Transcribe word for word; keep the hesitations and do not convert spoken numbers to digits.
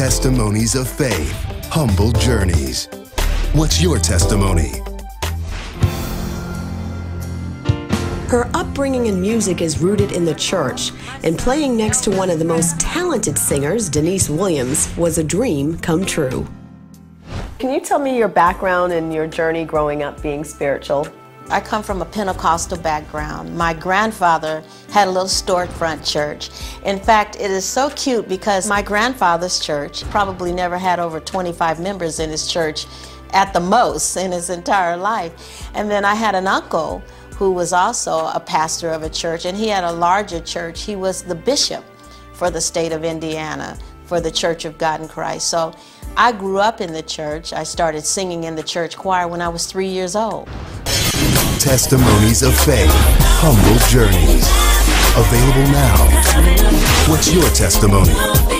Testimonies of Faith, Humble Journeys. What's your testimony? Her upbringing in music is rooted in the church, and playing next to one of the most talented singers, Deniece Williams, was a dream come true. Can you tell me your background and your journey growing up being spiritual? I come from a Pentecostal background. My grandfather had a little storefront church. In fact, it is so cute because my grandfather's church probably never had over twenty-five members in his church at the most in his entire life. And then I had an uncle who was also a pastor of a church, and he had a larger church. He was the bishop for the state of Indiana, for the Church of God in Christ. So I grew up in the church. I started singing in the church choir when I was three years old. Testimonies of Faith, Humble Journeys. Available now. What's your testimony?